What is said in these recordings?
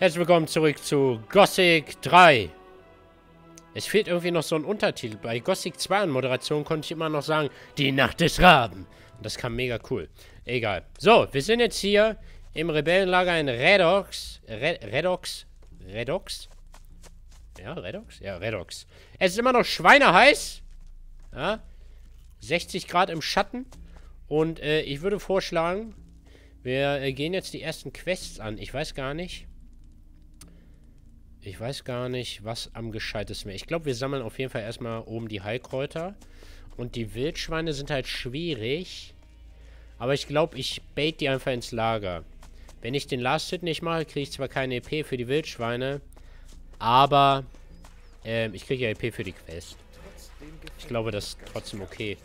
Herzlich willkommen zurück zu Gothic 3. Es fehlt irgendwie noch so ein Untertitel. Bei Gothic 2 in Moderation konnte ich immer noch sagen, die Nacht des Raben. Und das kam mega cool. Egal. So, wir sind jetzt hier im Rebellenlager in Redox. Redox? Ja, Redox? Ja, Redox. Es ist immer noch schweineheiß. Ja? 60 Grad im Schatten. Und ich würde vorschlagen, wir gehen jetzt die ersten Quests an. Ich weiß gar nicht, was am gescheitesten wäre. Ich glaube, wir sammeln auf jeden Fall erstmal oben die Heilkräuter. Und die Wildschweine sind halt schwierig. Aber ich glaube, ich bait die einfach ins Lager. Wenn ich den Last-Hit nicht mache, kriege ich zwar keine EP für die Wildschweine. Aber ich kriege ja EP für die Quest. Ich glaube, das ist trotzdem okay.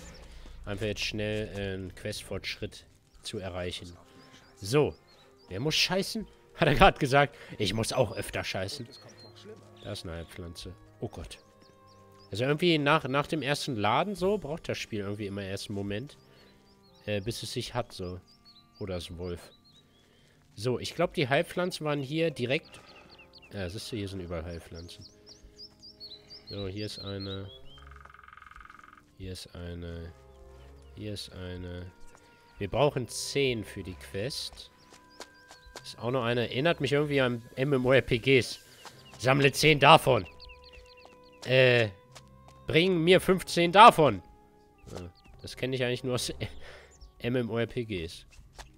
Einfach jetzt schnell einen Questfortschritt zu erreichen. So. Wer muss scheißen? Hat er gerade gesagt, ich muss auch öfter scheißen. Da ist eine Heilpflanze. Oh Gott. Also irgendwie nach dem ersten Laden so, braucht das Spiel irgendwie immer erst einen Moment. Bis es sich hat so. Oder ist ein Wolf. So, ich glaube die Heilpflanzen waren hier direkt... Ja, siehst du, hier sind überall Heilpflanzen. So, hier ist eine... Hier ist eine... Hier ist eine... Wir brauchen 10 für die Quest. Ist auch noch eine. Erinnert mich irgendwie an MMORPGs. Sammle 10 davon. Bring mir 15 davon. Ja, das kenne ich eigentlich nur aus MMORPGs.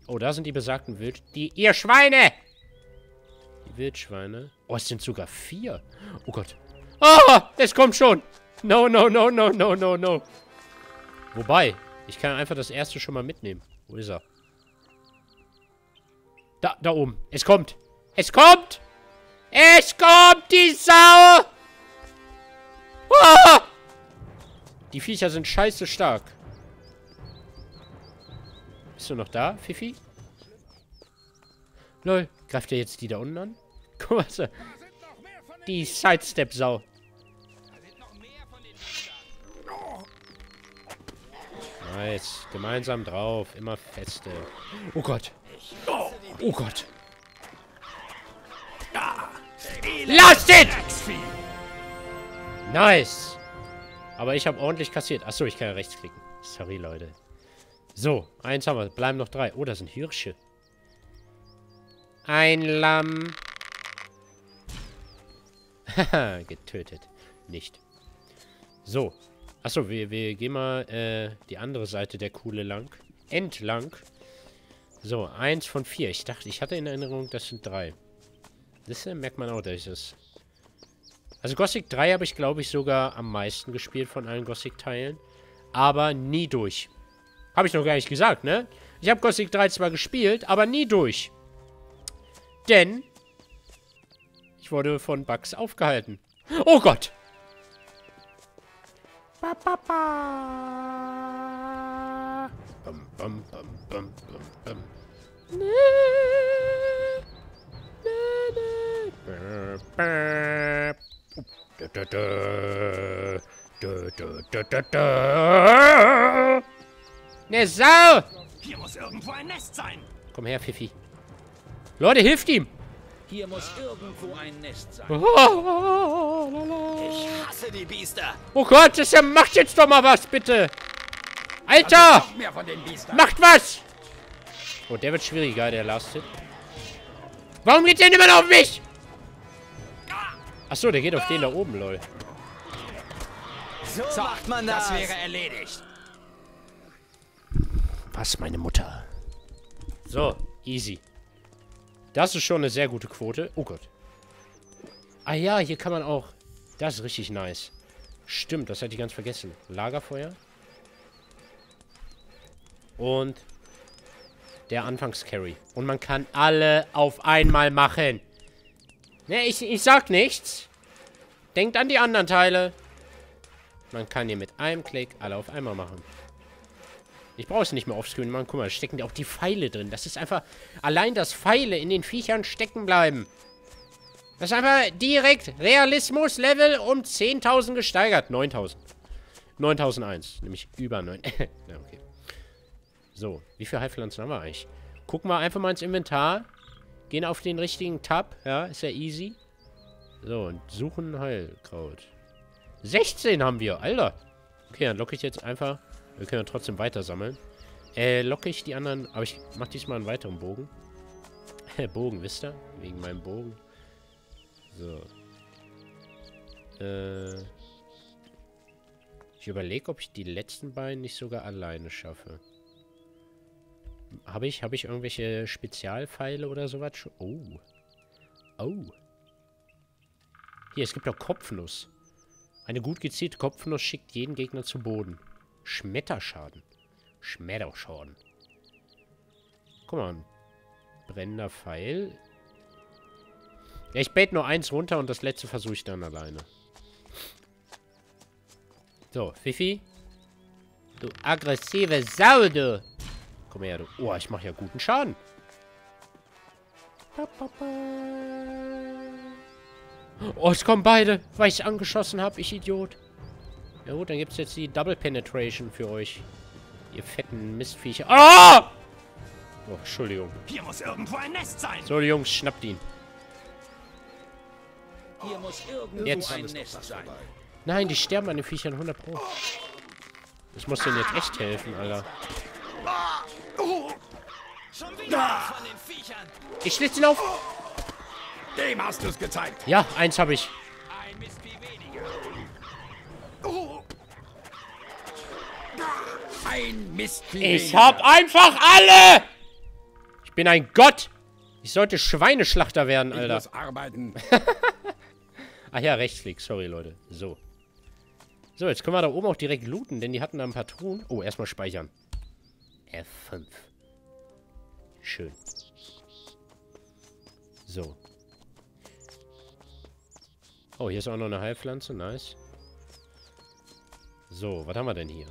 Oh, da sind die besagten Wildschweine. Ihr Schweine! Die Wildschweine. Oh, es sind sogar 4. Oh Gott. Oh, es kommt schon. No, no, no, no, no, no, no. Wobei, ich kann einfach das erste schon mal mitnehmen. Wo ist er? Da oben. Es kommt. Es kommt. Es kommt, die Sau. Ah! Die Viecher sind scheiße stark. Bist du noch da, Fifi? Lol. Greift er jetzt die da unten an? Guck mal, was er... Die Sidestep-Sau. Nice. Gemeinsam drauf. Immer feste. Oh Gott. Oh Gott. Lasst es! Nice. Aber ich habe ordentlich kassiert. Achso, ich kann ja rechts klicken. Sorry, Leute. So, eins haben wir. Bleiben noch 3. Oh, das sind Hirsche. Ein Lamm. Haha, getötet. Nicht. So. Achso, wir gehen mal die andere Seite der Kuhle lang. Entlang. So, 1 von 4. Ich dachte, ich hatte in Erinnerung, das sind 3. Das merkt man auch, dass ich das... Also Gothic 3 habe ich, glaube ich, sogar am meisten gespielt von allen Gothic-Teilen. Aber nie durch. Habe ich noch gar nicht gesagt, ne? Ich habe Gothic 3 zwar gespielt, aber nie durch. Denn... ich wurde von Bugs aufgehalten. Oh Gott! Ba, ba, ba. Bum, bum, bum, bum, bum, bum. Na, na, na. Da, da, da. Da, da, da, da, da. Ne Sau! Hier muss irgendwo ein Nest sein. Komm her, Fifi. Leute, hilft ihm! Hier muss irgendwo ein Nest sein. Ich hasse die Biester. Oh Gott, das macht jetzt doch mal was, bitte! Alter! Macht was! Oh, der wird schwieriger, der Last Hit. Warum geht der immer auf mich? Achso, der geht auf den da oben, lol. So macht man das. Das wäre erledigt. Was, meine Mutter? So, easy. Das ist schon eine sehr gute Quote. Oh Gott. Ah ja, hier kann man auch... Das ist richtig nice. Stimmt, das hätte ich ganz vergessen. Lagerfeuer. Und der Anfangs-Carry. Und man kann alle auf einmal machen. Ne, ich sag nichts. Denkt an die anderen Teile. Man kann hier mit einem Klick alle auf einmal machen. Ich brauche es nicht mehr offscreen machen. Guck mal, da stecken auch die Pfeile drin. Das ist einfach... Allein, dass Pfeile in den Viechern stecken bleiben. Das ist einfach direkt Realismus-Level um 10.000 gesteigert. 9.000. 9.001. Nämlich über 9. Ja, okay. So, wie viele Heilpflanzen haben wir eigentlich? Gucken wir einfach mal ins Inventar. Gehen auf den richtigen Tab. Ja, ist ja easy. So, und suchen Heilkraut. 16 haben wir, Alter. Okay, dann locke ich jetzt einfach... Wir können ja trotzdem weiter sammeln. Locke ich die anderen... Aber ich mache diesmal einen weiteren Bogen. Bogen, wisst ihr? Wegen meinem Bogen. So. Ich überlege, ob ich die letzten beiden nicht sogar alleine schaffe. Habe ich irgendwelche Spezialpfeile oder sowas? Oh. Oh. Hier, es gibt noch Kopfnuss. Eine gut gezielte Kopfnuss schickt jeden Gegner zu Boden. Schmetterschaden. Schmetterschaden. Guck mal. Ein brennender Pfeil. Ja, ich bete nur eins runter und das letzte versuche ich dann alleine. So, Fifi. Du aggressive Sau, du. Komm her, du. Oh, ich mache ja guten Schaden. Oh, es kommen beide, weil ich es angeschossen habe, ich Idiot. Ja gut, dann gibt es jetzt die Double Penetration für euch. Ihr fetten Mistviecher. Ah! Oh, Entschuldigung. Hier muss irgendwo ein Nest sein. So, Jungs, schnappt ihn. Hier muss irgendwo jetzt ein Nest sein. Nein, die sterben an den Viechern 100 Pro. Ich muss denen jetzt echt helfen, Alter. Schon wieder von den Viechern. Ich schlitze ihn auf. Dem hast du es gezeigt. Ja, eins habe ich. Ein Mistvieh weniger. Ein Mistvieh. Ich hab einfach alle. Ich bin ein Gott. Ich sollte Schweineschlachter werden, Alter. Ich muss arbeiten. Ach ja, Rechtsklick. Sorry, Leute. So. So, jetzt können wir da oben auch direkt looten, denn die hatten da ein paar Truhen. Oh, erstmal speichern. F5. Schön. So. Oh, hier ist auch noch eine Heilpflanze. Nice. So, was haben wir denn hier?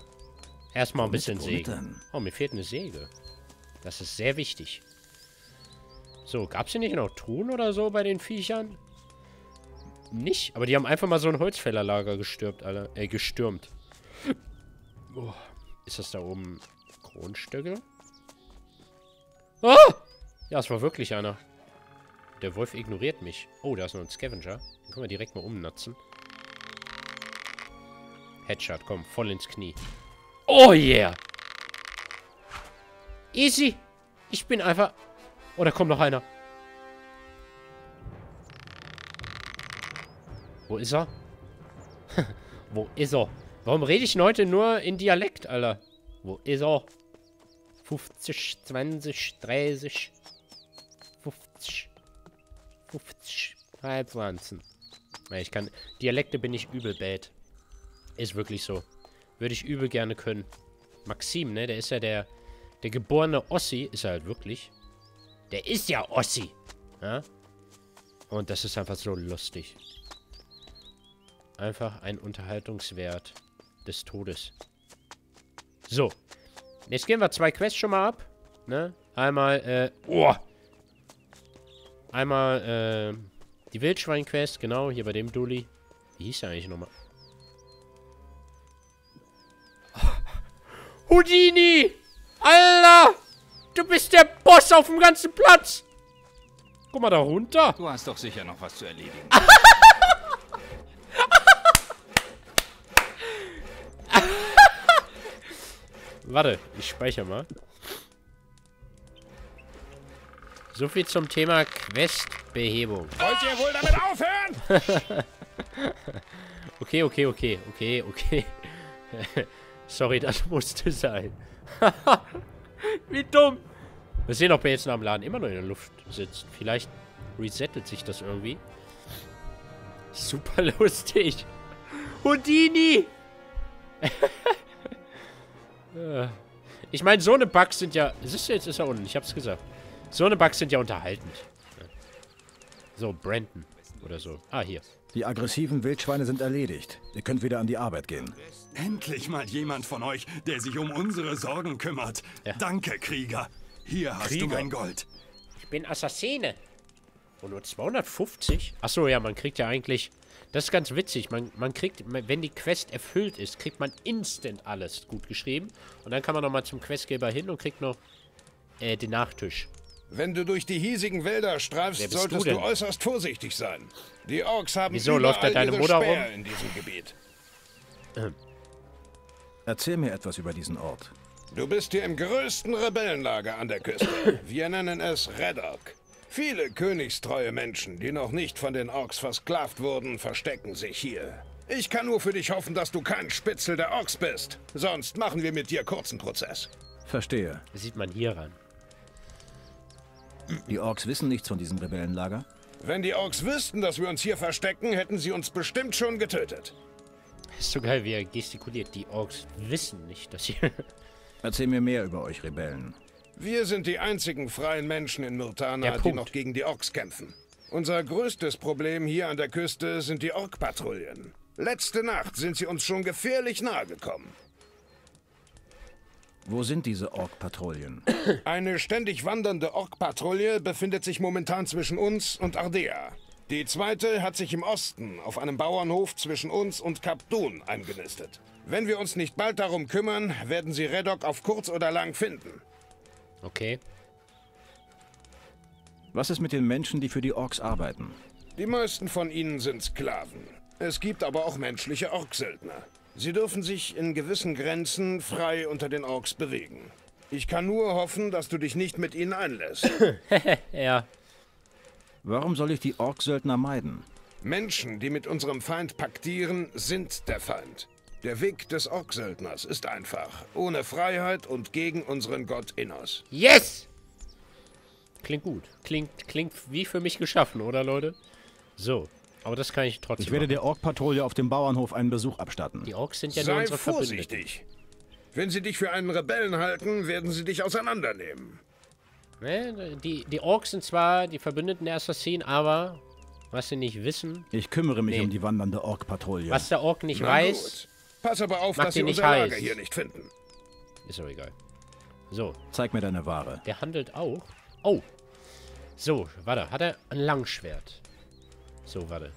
Erstmal ein bisschen Säge. Oh, mir fehlt eine Säge. Das ist sehr wichtig. So, gab es hier nicht noch Truhen oder so bei den Viechern? Nicht? Aber die haben einfach mal so ein Holzfällerlager gestürmt, Alter. Gestürmt. Oh, ist das da oben Kronstöcke? Ah! Ja, es war wirklich einer. Der Wolf ignoriert mich. Oh, da ist noch ein Scavenger. Den können wir direkt mal umnatzen. Headshot, komm, voll ins Knie. Oh yeah! Easy! Ich bin einfach... Oh, da kommt noch einer. Wo ist er? Wo ist er? Warum rede ich denn heute nur in Dialekt, Alter? Wo ist er? 50, 20, 30... 50... 50 Heilpflanzen. Ich kann... Dialekte bin ich übel bad. Ist wirklich so. Würde ich übel gerne können. Maxim, ne? Der ist ja der geborene Ossi. Ist er halt wirklich. Der ist ja Ossi. Ja? Und das ist einfach so lustig. Einfach ein Unterhaltungswert des Todes. So. Jetzt gehen wir 2 Quests schon mal ab. Ne? Einmal, oh! Einmal, die Wildschwein-Quest, genau, hier bei dem Dulli. Wie hieß der eigentlich nochmal? Houdini! Alter! Du bist der Boss auf dem ganzen Platz! Guck mal da runter! Du hast doch sicher noch was zu erledigen. Warte, ich speichere mal. So viel zum Thema Questbehebung. Wollt ihr wohl damit aufhören? Okay. Sorry, das musste sein. Wie dumm. Wir sehen, ob er jetzt nach dem Laden immer noch in der Luft sitzt. Vielleicht resettet sich das irgendwie. Super lustig. Houdini. Ich meine, so eine Bugs sind ja... Siehst du, jetzt ist er unten. Ich hab's gesagt. So eine Bugs sind ja unterhaltend. So, Brandon. Oder so. Ah, hier. Die aggressiven Wildschweine sind erledigt. Ihr könnt wieder an die Arbeit gehen. Endlich mal jemand von euch, der sich um unsere Sorgen kümmert. Ja. Danke, Krieger. Hier hast du mein Gold. Ich bin Assassine. Und nur 250? Achso, ja, man kriegt ja eigentlich... Das ist ganz witzig. Man kriegt, wenn die Quest erfüllt ist, kriegt man instant alles gut geschrieben. Und dann kann man nochmal zum Questgeber hin und kriegt noch den Nachtisch. Wenn du durch die hiesigen Wälder streifst, solltest du äußerst vorsichtig sein. Die Orks haben überall in diesem Gebiet. Erzähl mir etwas über diesen Ort. Du bist hier im größten Rebellenlager an der Küste. Wir nennen es Redox. Viele königstreue Menschen, die noch nicht von den Orks versklavt wurden, verstecken sich hier. Ich kann nur für dich hoffen, dass du kein Spitzel der Orks bist. Sonst machen wir mit dir kurzen Prozess. Verstehe. Das sieht man hier ran. Die Orks wissen nichts von diesem Rebellenlager? Wenn die Orks wüssten, dass wir uns hier verstecken, hätten sie uns bestimmt schon getötet. Ist so geil, wie er gestikuliert. Die Orks wissen nicht, dass ihr... Erzähl mir mehr über euch Rebellen. Wir sind die einzigen freien Menschen in Myrtana, die noch gegen die Orks kämpfen. Unser größtes Problem hier an der Küste sind die Ork-Patrouillen. Letzte Nacht sind sie uns schon gefährlich nahe gekommen. Wo sind diese Ork-Patrouillen? Eine ständig wandernde Ork-Patrouille befindet sich momentan zwischen uns und Ardea. Die zweite hat sich im Osten auf einem Bauernhof zwischen uns und Kap Dun eingenistet. Wenn wir uns nicht bald darum kümmern, werden sie Redox auf kurz oder lang finden. Okay. Was ist mit den Menschen, die für die Orks arbeiten? Die meisten von ihnen sind Sklaven. Es gibt aber auch menschliche Orksöldner. Sie dürfen sich in gewissen Grenzen frei unter den Orks bewegen. Ich kann nur hoffen, dass du dich nicht mit ihnen einlässt. Ja. Warum soll ich die Orksöldner meiden? Menschen, die mit unserem Feind paktieren, sind der Feind. Der Weg des Orksöldners ist einfach. Ohne Freiheit und gegen unseren Gott Innos. Yes! Klingt gut. Klingt wie für mich geschaffen, oder Leute? So. Aber das kann ich trotzdem. Ich werde der Ork-Patrouille auf dem Bauernhof einen Besuch abstatten. Die Orks sind ja nur unsere Verbündeten. Sei vorsichtig. Wenn sie dich für einen Rebellen halten, werden sie dich auseinandernehmen. Ne? Die Orks sind zwar die Verbündeten der Assassinen, aber was sie nicht wissen... Ich kümmere mich um die wandernde Ork-Patrouille. Was der Ork nicht weiß... Pass aber auf, dass sie unser Lager hier nicht finden. Ist doch egal. So. Zeig mir deine Ware. Der handelt auch. Oh. So, warte. Hat er ein Langschwert? So, warte.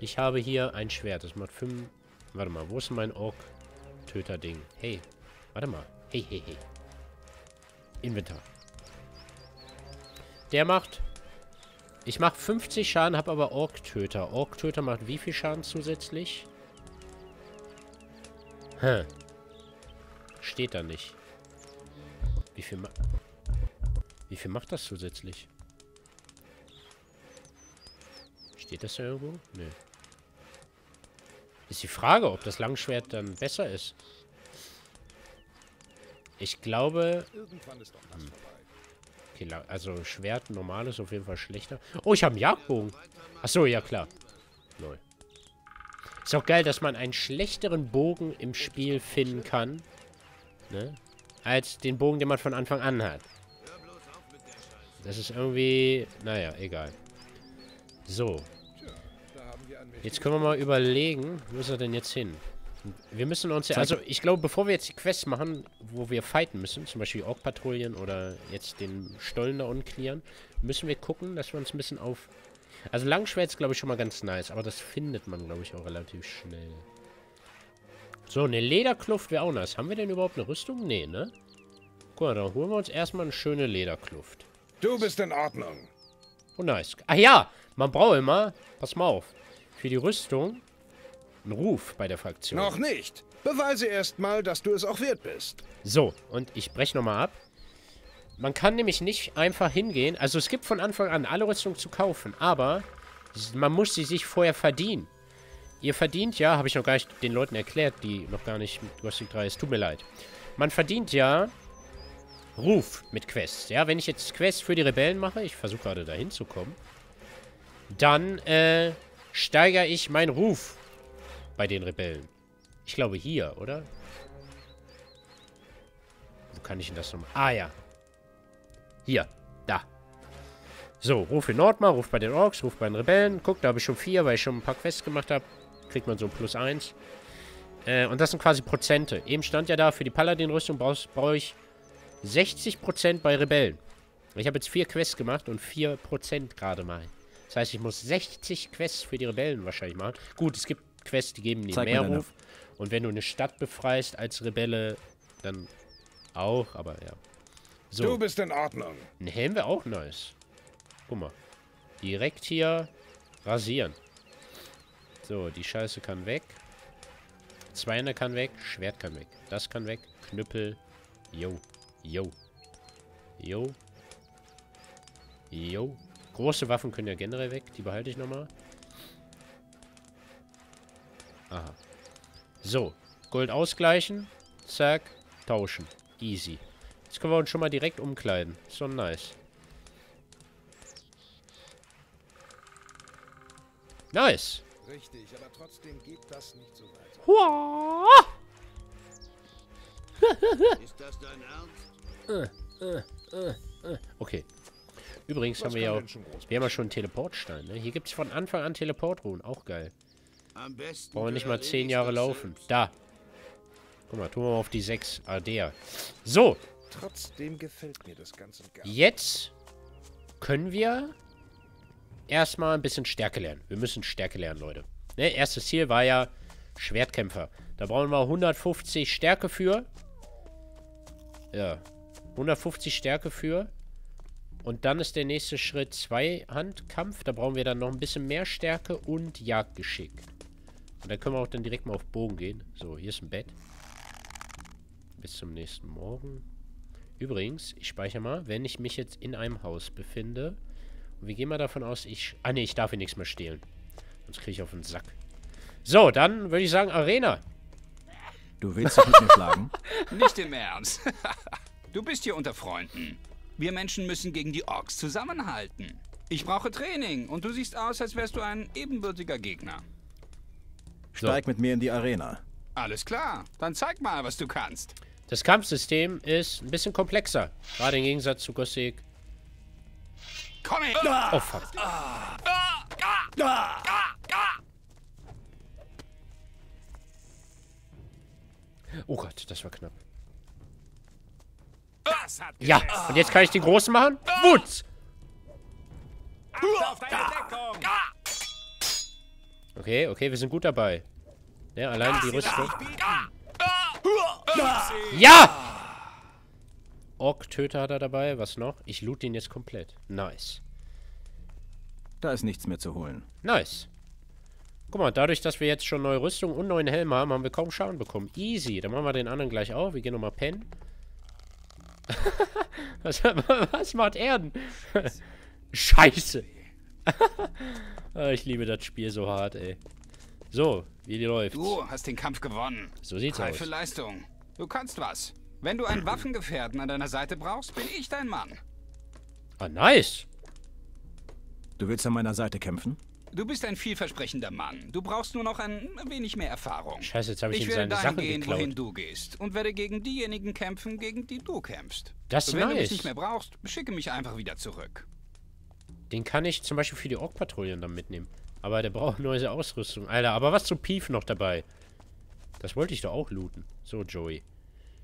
Ich habe hier ein Schwert. Das macht 5... Warte mal, wo ist mein Ork-Töter-Ding? Hey, warte mal. Hey, hey, hey. Inventar. Der macht... Ich mache 50 Schaden, habe aber Ork-Töter. Ork-Töter macht wie viel Schaden zusätzlich? Hm. Steht da nicht. Wie viel macht das zusätzlich? Steht das da irgendwo? Nö. Ist die Frage, ob das Langschwert dann besser ist. Ich glaube... Okay, also Schwert, normal ist auf jeden Fall schlechter. Oh, ich habe einen Jagdbogen. Achso, ja klar. Lol. Ist auch geil, dass man einen schlechteren Bogen im Spiel finden kann. Ne? Als den Bogen, den man von Anfang an hat. Das ist irgendwie... Naja, egal. So. Jetzt können wir mal überlegen, wo ist er denn jetzt hin? Wir müssen uns ja... Also, ich glaube, bevor wir jetzt die Quest machen, wo wir fighten müssen, zum Beispiel Ork-Patrouillen oder jetzt den Stollen da unten clearen, müssen wir gucken, dass wir uns ein bisschen auf... Also, Langschwert ist, glaube ich, schon mal ganz nice, aber das findet man, glaube ich, auch relativ schnell. So, eine Lederkluft wäre auch nice. Haben wir denn überhaupt eine Rüstung? Nee, ne? Guck mal, da holen wir uns erstmal eine schöne Lederkluft. Du bist in Ordnung. Oh, nice. Ach ja, man braucht immer... Pass mal auf. Für die Rüstung... Ein Ruf bei der Fraktion. Noch nicht. Beweise erstmal, dass du es auch wert bist. So, und ich breche nochmal ab. Man kann nämlich nicht einfach hingehen. Also es gibt von Anfang an alle Rüstungen zu kaufen, aber man muss sie sich vorher verdienen. Ihr verdient ja, habe ich noch gar nicht den Leuten erklärt, die noch gar nicht mit Gothic 3 ist. Tut mir leid. Man verdient ja Ruf mit Quests. Ja, wenn ich jetzt Quests für die Rebellen mache, ich versuche gerade dahin zu kommen, dann steigere ich meinen Ruf. Bei den Rebellen. Ich glaube hier, oder? Wo kann ich denn das nochmal? Ah ja. Hier. Da. So, Ruf in Nordmar, Ruf bei den Orks, Ruf bei den Rebellen. Guck, da habe ich schon 4, weil ich schon ein paar Quests gemacht habe. Kriegt man so ein +1. Und das sind quasi Prozente. Eben stand ja da, für die Paladin-Rüstung brauche ich 60% bei Rebellen. Ich habe jetzt 4 Quests gemacht und 4% gerade mal. Das heißt, ich muss 60 Quests für die Rebellen wahrscheinlich machen. Gut, es gibt Quest, die geben dir mehr Ruf. Und wenn du eine Stadt befreist als Rebelle, dann auch, aber ja. So. Du bist in Ordnung. Ein Helm wäre auch nice. Guck mal. Direkt hier rasieren. So, die Scheiße kann weg. Zweiner kann weg. Schwert kann weg. Das kann weg. Knüppel. Jo. Jo. Jo. Jo. Große Waffen können ja generell weg. Die behalte ich nochmal. Aha. So. Gold ausgleichen. Zack. Tauschen. Easy. Jetzt können wir uns schon mal direkt umkleiden. Ist schon nice. Nice. Richtig, aber trotzdem geht das nicht so weit. Huah! Ist das dein Ernst? Okay. Übrigens was haben wir ja auch... Wir haben ja schon einen Teleportstein, ne? Hier gibt es von Anfang an Teleportruhen. Auch geil. Am besten brauchen wir nicht mal 10 Jahre laufen. Selbst. Da. Guck mal, tun wir mal auf die 6. Ardea. So. Trotzdem gefällt mir das Ganze gar nicht. Jetzt können wir... erstmal ein bisschen Stärke lernen. Wir müssen Stärke lernen, Leute. Ne? Erstes Ziel war ja Schwertkämpfer. Da brauchen wir 150 Stärke für. Ja. 150 Stärke für. Und dann ist der nächste Schritt Zweihandkampf. Da brauchen wir dann noch ein bisschen mehr Stärke und Jagdgeschick. Und da können wir auch dann direkt mal auf Bogen gehen. So, hier ist ein Bett. Bis zum nächsten Morgen. Übrigens, ich speichere mal, wenn ich mich jetzt in einem Haus befinde... Wir gehen mal davon aus, ich... Ah, ne, ich darf hier nichts mehr stehlen. Sonst kriege ich auf den Sack. So, dann würde ich sagen, Arena. Du willst dich mit mir schlagen? Nicht im Ernst. Du bist hier unter Freunden. Wir Menschen müssen gegen die Orks zusammenhalten. Ich brauche Training und du siehst aus, als wärst du ein ebenbürtiger Gegner. Steig mit mir in die Arena. Alles klar, dann zeig mal, was du kannst. Das Kampfsystem ist ein bisschen komplexer. Gerade im Gegensatz zu Gothic. Komm her! Oh, fuck. Oh Gott, das war knapp. Ja, und jetzt kann ich den Großen machen. Wutz! Okay, okay, wir sind gut dabei. Ja, allein die Rüstung. Ja! Ork-Töter hat er dabei. Was noch? Ich loot ihn jetzt komplett. Nice. Da ist nichts mehr zu holen. Nice. Guck mal, dadurch, dass wir jetzt schon neue Rüstung und neuen Helm haben, haben wir kaum Schaden bekommen. Easy. Dann machen wir den anderen gleich auf. Wir gehen nochmal pennen. Was macht Erden? Scheiße. Ich liebe das Spiel so hart, ey. So, wie läuft's? Du hast den Kampf gewonnen. So sieht's aus. Reife Leistung. Du kannst was. Wenn du einen Waffengefährten an deiner Seite brauchst, bin ich dein Mann. Ah, nice. Du willst an meiner Seite kämpfen? Du bist ein vielversprechender Mann. Du brauchst nur noch ein wenig mehr Erfahrung. Scheiße, jetzt habe ich ihm seine Sachen geklaut. Ich werde dahin gehen, wohin du gehst. Und werde gegen diejenigen kämpfen, gegen die du kämpfst. Das ist nice. Wenn du mich nicht mehr brauchst, schicke mich einfach wieder zurück. Den kann ich zum Beispiel für die Ork-Patrouillen dann mitnehmen. Aber der braucht neue Ausrüstung. Alter, aber was zum Pief noch dabei? Das wollte ich doch auch looten. So, Joey.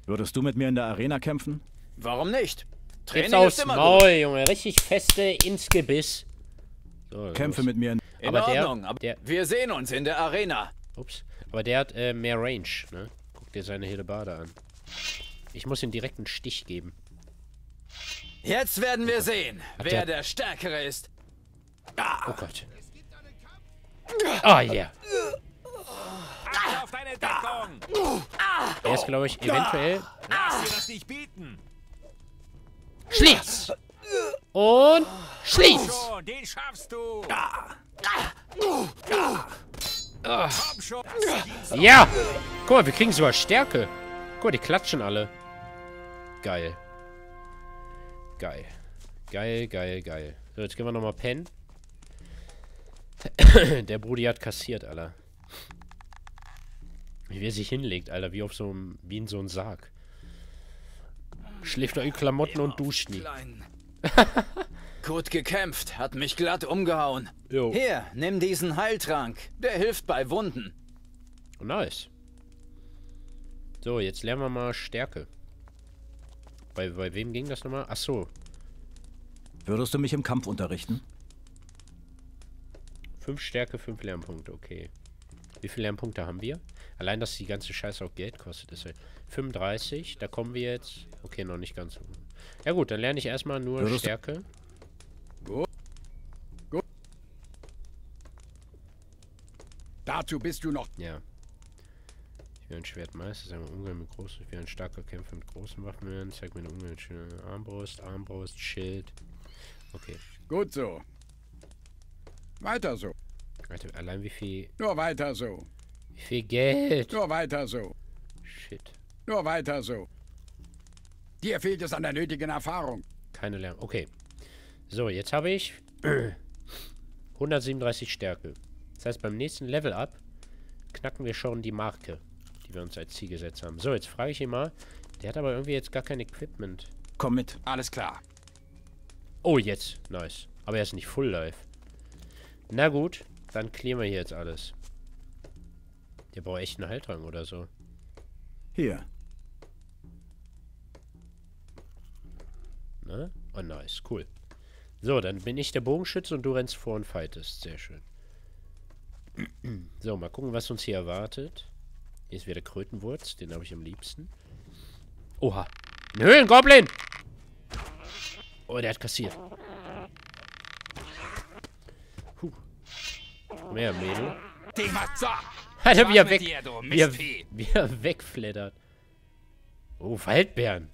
Würdest du mit mir in der Arena kämpfen? Warum nicht? Training ist immer gut. Maul, Junge. Richtig feste ins Gebiss. So, kämpfe mit mir in Ordnung. Wir sehen uns in der Arena. Ups. Aber der hat mehr Range, ne? Guck dir seine Hillebade an. Ich muss ihm direkt einen Stich geben. Jetzt werden wir sehen, wer der Stärkere ist. Ah. Oh Gott. Ah, ja. Auf deine Deckung! Er ist, glaube ich, eventuell... Lass dir das nicht bieten! Schließ! Und... Schließ! Komm schon, den schaffst du! Komm schon! Ja! Guck mal, wir kriegen sogar Stärke. Guck mal, die klatschen alle. Geil. Geil. Geil, geil, geil. So, jetzt gehen wir nochmal pennen. Der Brudi hat kassiert, Alter. Wie er sich hinlegt, Alter, wie auf so einem, wie in so einem Sarg. Schläft er in Klamotten und duscht nie. Gut gekämpft, hat mich glatt umgehauen. Jo. Hier, nimm diesen Heiltrank. Der hilft bei Wunden. Oh, nice. So, jetzt lernen wir mal Stärke. Bei wem ging das nochmal? Ach so. Würdest du mich im Kampf unterrichten? 5 Stärke, 5 Lernpunkte, okay. Wie viele Lernpunkte haben wir? Allein, dass die ganze Scheiße auch Geld kostet, ist halt 35. Da kommen wir jetzt... Okay, noch nicht ganz. Ja gut, dann lerne ich erstmal nur Stärke. Gut. Dazu bist du noch... Ja. Ich will ein Schwertmeister, sagen wir Umgang mit großen... Ich will ein starker Kämpfer mit großen Waffen werden. Zeig mir eine Umgang mit schönen Armbrust, Schild. Okay. Gut so. Weiter so. Alter, allein wie viel... Nur weiter so. Wie viel Geld? Nur weiter so. Shit. Nur weiter so. Dir fehlt es an der nötigen Erfahrung. Keine Lärm. Okay. So, jetzt habe ich 137 Stärke. Das heißt, beim nächsten Level-Up knacken wir schon die Marke, die wir uns als Ziel gesetzt haben. So, jetzt frage ich ihn mal. Der hat aber irgendwie jetzt gar kein Equipment. Komm mit. Alles klar. Oh, jetzt. Nice. Aber er ist nicht full life. Na gut. Dann klären wir hier jetzt alles. Der braucht echt einen Heiltrank oder so. Hier. Ne? Oh, nice. Cool. So, dann bin ich der Bogenschütze und du rennst vor und fightest. Sehr schön. So, mal gucken, was uns hier erwartet. Hier ist wieder Krötenwurz. Den habe ich am liebsten. Oha. Ein Höhlengoblin! Oh, der hat kassiert. Mehr Mädel. Alter, wie er wegflattert. Oh, Waldbären.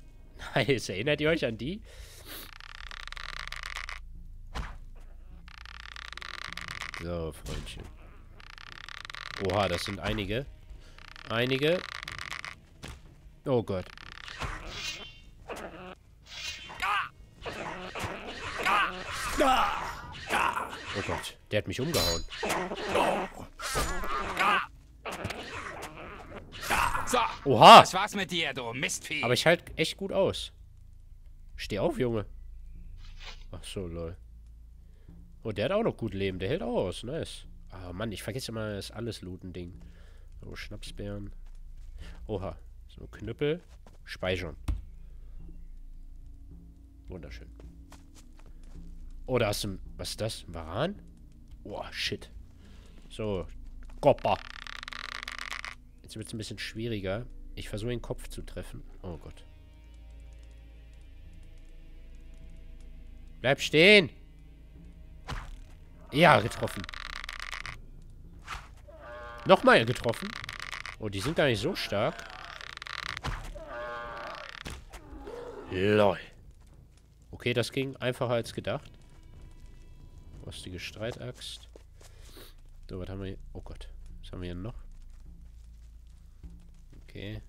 Nice. Erinnert ihr euch an die? So, Freundchen. Oha, das sind einige. Einige. Oh Gott. Oh Gott, der hat mich umgehauen. Oha! Das war's mit dir, du Mistvieh. Aber ich halt echt gut aus. Steh auf, Junge. Ach so, lol. Oh, der hat auch noch gut Leben. Der hält auch aus. Nice. Ah, Mann, ich vergesse immer das Alles-Looten-Ding. So, Schnapsbeeren. Oha. So, Knüppel. Speichern. Wunderschön. Oh, da ist ein... Was ist das? Ein Varan? Oh, shit. So. Kopper. Jetzt wird es ein bisschen schwieriger. Ich versuche, den Kopf zu treffen. Oh Gott. Bleib stehen! Ja, getroffen. Nochmal getroffen. Oh, die sind gar nicht so stark. Lol. Okay, das ging einfacher als gedacht. Rostige Streitaxt. So, was haben wir hier? Oh Gott. Was haben wir hier noch? Okay.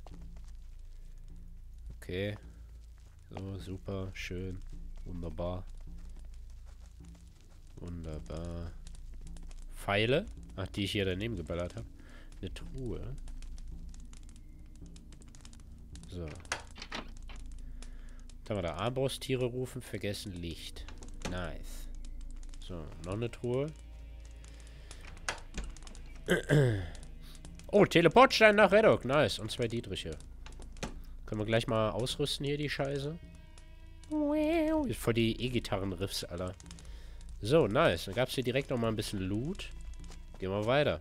Okay. So, super. Schön. Wunderbar. Wunderbar. Pfeile. Ach, die ich hier daneben geballert habe. Eine Truhe. So. Da haben wir da Armbrusttiere rufen. Vergessen Licht. Nice. So, noch eine Truhe. Oh, Teleportstein nach Redox. Nice. Und zwei Dietriche. Können wir gleich mal ausrüsten hier, die Scheiße. Vor die E-Gitarren-Riffs, Alter. So, nice. Dann gab es hier direkt nochmal ein bisschen Loot. Gehen wir weiter.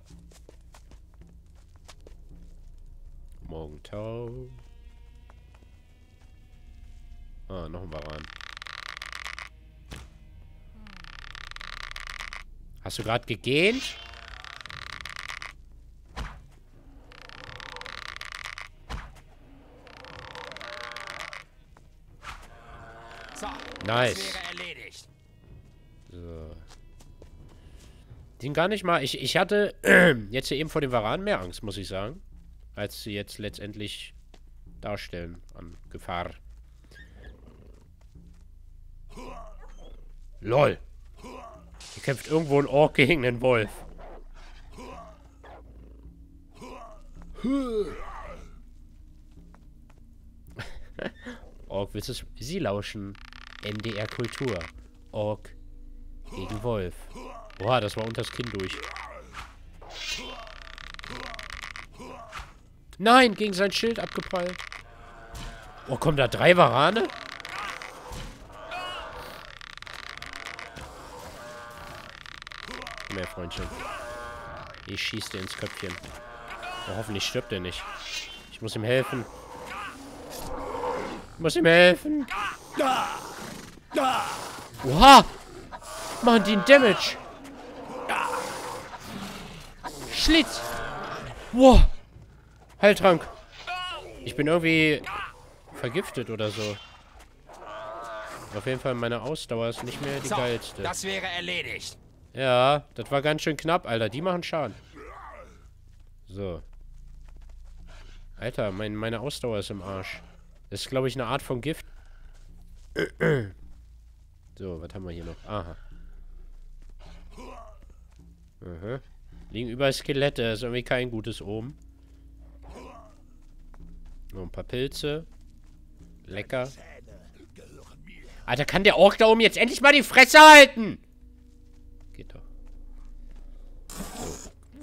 Morgentau. Ah, noch ein Varan. Hast du gerade gegähnt? So, nice. So. Den gar nicht mal. Ich hatte jetzt hier eben vor dem Varan mehr Angst, muss ich sagen. Als sie jetzt letztendlich darstellen an Gefahr. LOL. Hier kämpft irgendwo ein Ork gegen den Wolf. Ork vs. Sie lauschen. NDR Kultur. Ork gegen Wolf. Oha, das war unters Kinn durch. Nein, gegen sein Schild abgeprallt. Oh, kommen da drei Varane? Mehr Freundchen. Ich schieße dir ins Köpfchen. Oh, hoffentlich stirbt er nicht. Ich muss ihm helfen. Ich muss ihm helfen. Oha! Machen die einen Damage. Schlitz. Wow. Heiltrank. Ich bin irgendwie vergiftet oder so. Auf jeden Fall meine Ausdauer ist nicht mehr die geilste. Das wäre erledigt. Ja, das war ganz schön knapp, Alter. Die machen Schaden. So. Alter, meine Ausdauer ist im Arsch. Das ist, glaube ich, eine Art von Gift. So, was haben wir hier noch? Aha. Aha. Liegen überall Skelette. Das ist irgendwie kein gutes Omen. So, ein paar Pilze. Lecker. Alter, kann der Ork da oben jetzt endlich mal die Fresse halten? Geht doch.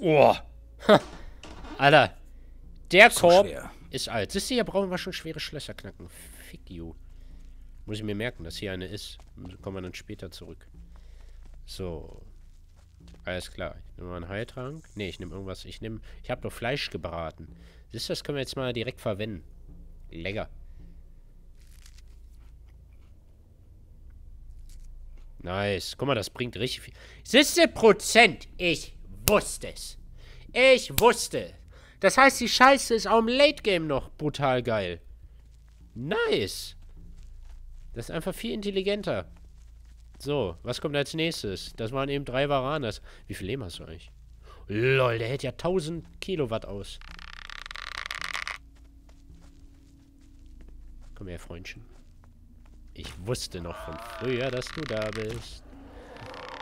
So. Oh. Alter. Der Korb ist alt. Siehst du, hier brauchen wir schon schwere Schlösser knacken. Fick you. Muss ich mir merken, dass hier eine ist. Kommen wir dann später zurück. So. Alles klar. Ich nehme mal einen Heiltrank. Ne, ich nehme irgendwas. Ich habe doch Fleisch gebraten. Siehst du, das können wir jetzt mal direkt verwenden. Lecker. Nice. Guck mal, das bringt richtig viel. Siehst du, Prozent. Ich wusste es. Ich wusste. Das heißt, die Scheiße ist auch im Late Game noch brutal geil. Nice. Das ist einfach viel intelligenter. So, was kommt als nächstes? Das waren eben 3 Varanas. Wie viel Leben hast du eigentlich? Lol, der hält ja 1000 Kilowatt aus. Komm her, Freundchen. Ich wusste noch von früher, dass du da bist.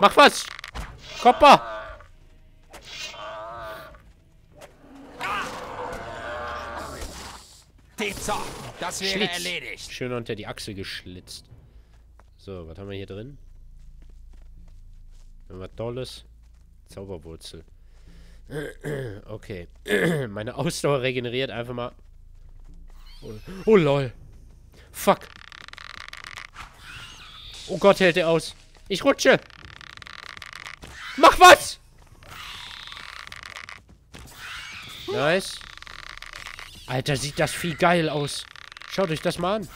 Mach was! Kopper! Das wäre erledigt. Schön unter die Achse geschlitzt. So, was haben wir hier drin? Irgendwas Tolles. Zauberwurzel. Okay. Meine Ausdauer regeneriert einfach mal. Oh lol. Fuck. Oh Gott, hält er aus. Ich rutsche. Mach was! Nice. Alter, sieht das viel geil aus. Schaut euch das mal an.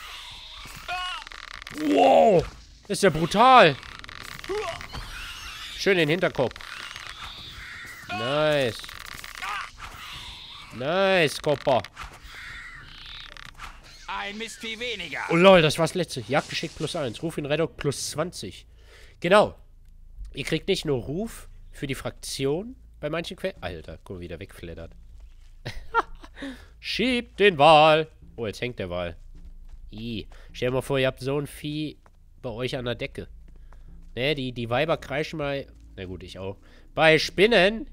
Wow. Das ist ja brutal. Schön den Hinterkopf. Nice. Nice, Kopper. Ein Mistvieh weniger. Oh lol, das war's letzte. Jagdgeschick +1. Ruf in Redox +20. Genau. Ihr kriegt nicht nur Ruf für die Fraktion bei manchen Quellen. Alter, guck mal, wie der wegfleddert. Schiebt den Wal. Oh, jetzt hängt der Wal. Ih. Stell dir mal vor, ihr habt so ein Vieh bei euch an der Decke. Ne, die Weiber kreischen mal. Na gut, ich auch. Bei Spinnen.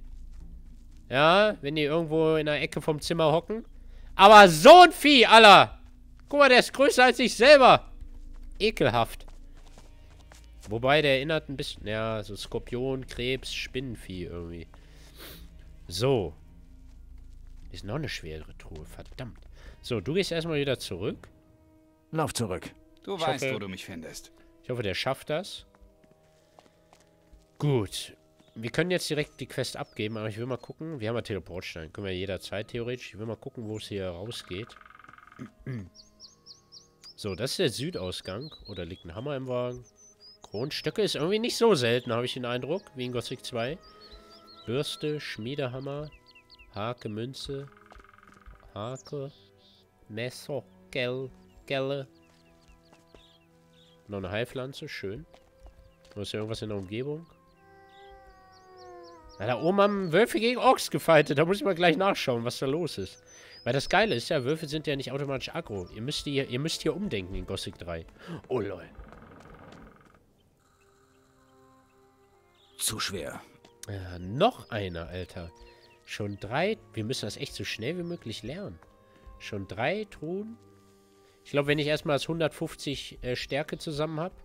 Ja, wenn die irgendwo in der Ecke vom Zimmer hocken. Aber so ein Vieh, Alter. Guck mal, der ist größer als ich selber. Ekelhaft. Wobei, der erinnert ein bisschen. Ja, so Skorpion, Krebs, Spinnenvieh irgendwie. So. Ist noch eine schwere Truhe, verdammt. So, du gehst erstmal wieder zurück. Lauf zurück. Du weißt, wo du mich findest. Ich hoffe, der schafft das. Gut. Wir können jetzt direkt die Quest abgeben, aber ich will mal gucken. Wir haben ja Teleportstein. Können wir jederzeit theoretisch. Ich will mal gucken, wo es hier rausgeht. So, das ist der Südausgang. Oh, da liegt ein Hammer im Wagen. Kronstöcke ist irgendwie nicht so selten, habe ich den Eindruck, wie in Gothic 2. Bürste, Schmiedehammer. Hake, Münze, Hake, Messer, Gelle. Noch eine Heilpflanze, schön. Oder ist hier irgendwas in der Umgebung? Na, da oben haben Wölfe gegen Orks gefeitet. Da muss ich mal gleich nachschauen, was da los ist. Weil das Geile ist ja, Wölfe sind ja nicht automatisch aggro. Ihr müsst hier umdenken in Gothic 3. Oh lol. Zu schwer. Ja, noch einer, Alter. Schon 3... Wir müssen das echt so schnell wie möglich lernen. Schon 3 Truhen. Ich glaube, wenn ich erstmal das 150 Stärke zusammen habe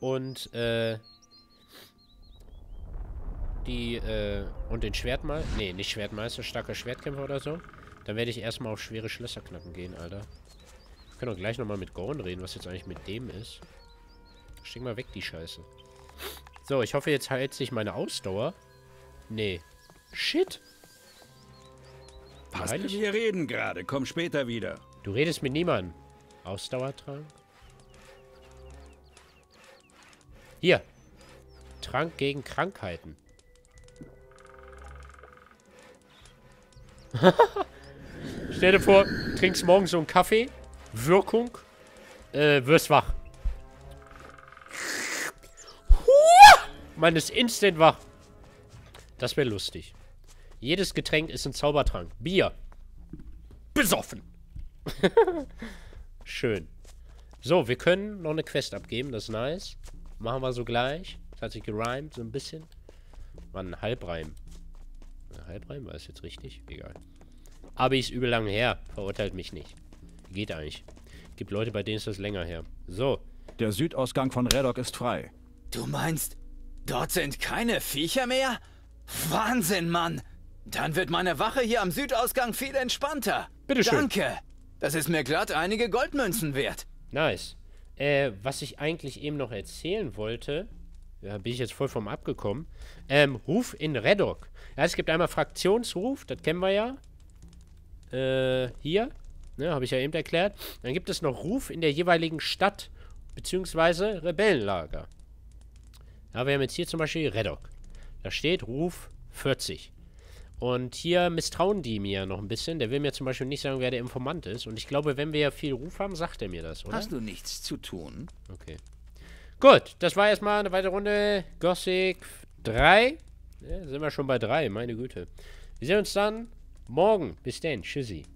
und und den Schwertmeister... Nee, nicht Schwertmeister, starker Schwertkämpfer oder so. Dann werde ich erstmal auf schwere Schlösser knacken gehen, Alter. Wir können doch gleich nochmal mit Gorn reden, was jetzt eigentlich mit dem ist. Steck mal weg, die Scheiße. So, ich hoffe, jetzt heilt sich meine Ausdauer. Nee. Shit. Passt. Wir reden gerade. Komm später wieder. Du redest mit niemandem. Ausdauertrank. Hier. Trank gegen Krankheiten. Stell dir vor, trinkst morgens so einen Kaffee. Wirkung. Wirst wach. Man ist instant wach. Das wäre lustig. Jedes Getränk ist ein Zaubertrank. Bier. Besoffen. Schön. So, wir können noch eine Quest abgeben. Das ist nice. Machen wir so gleich. Das hat sich gerimt, so ein bisschen. War ein Halbreim. Halbreim war es jetzt richtig? Egal. Aber ich ist übel lang her. Verurteilt mich nicht. Geht eigentlich. Gibt Leute, bei denen ist das länger her. So. Der Südausgang von Redox ist frei. Du meinst, dort sind keine Viecher mehr? Wahnsinn, Mann! Dann wird meine Wache hier am Südausgang viel entspannter. Bitteschön. Danke. Das ist mir glatt einige Goldmünzen wert. Nice. Was ich eigentlich eben noch erzählen wollte, da bin ich jetzt voll vom abgekommen. Ruf in Redox. Ja, es gibt einmal Fraktionsruf, das kennen wir ja. Hier. Ne, habe ich ja eben erklärt. Dann gibt es noch Ruf in der jeweiligen Stadt, beziehungsweise Rebellenlager. Ja, wir haben jetzt hier zum Beispiel Redox. Da steht Ruf 40. Und hier misstrauen die mir noch ein bisschen. Der will mir zum Beispiel nicht sagen, wer der Informant ist. Und ich glaube, wenn wir ja viel Ruf haben, sagt er mir das, oder? Hast du nichts zu tun? Okay. Gut, das war erstmal eine weitere Runde. Gothic 3. Ja, sind wir schon bei 3, meine Güte. Wir sehen uns dann morgen. Bis dann. Tschüssi.